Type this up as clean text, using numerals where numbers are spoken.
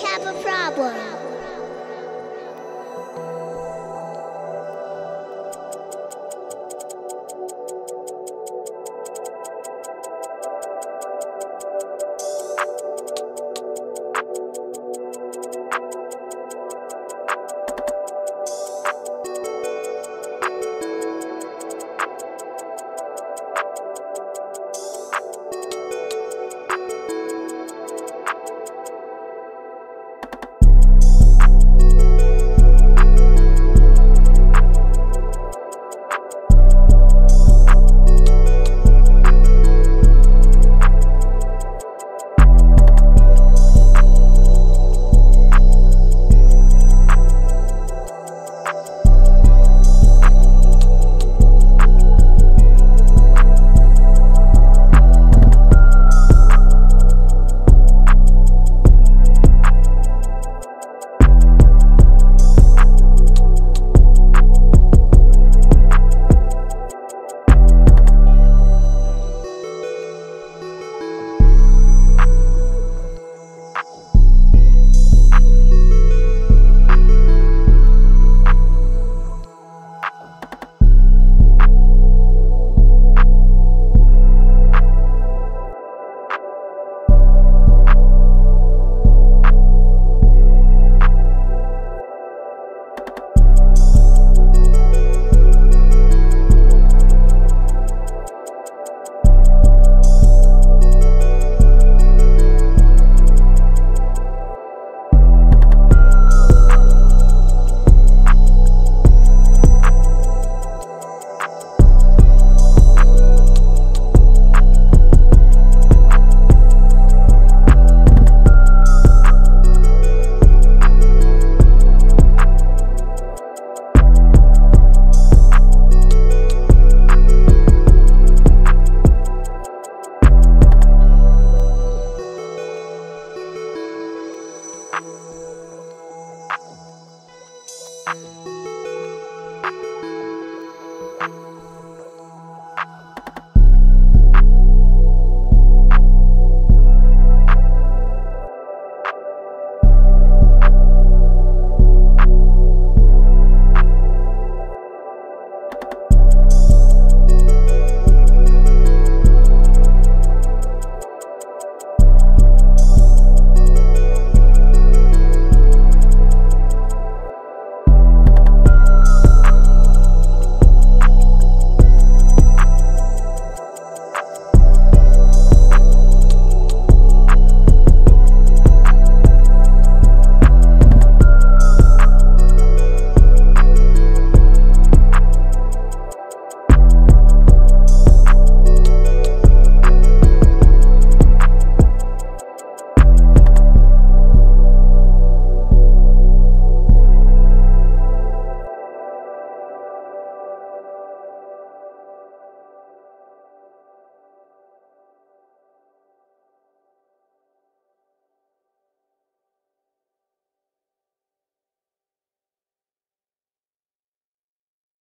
We have a problem.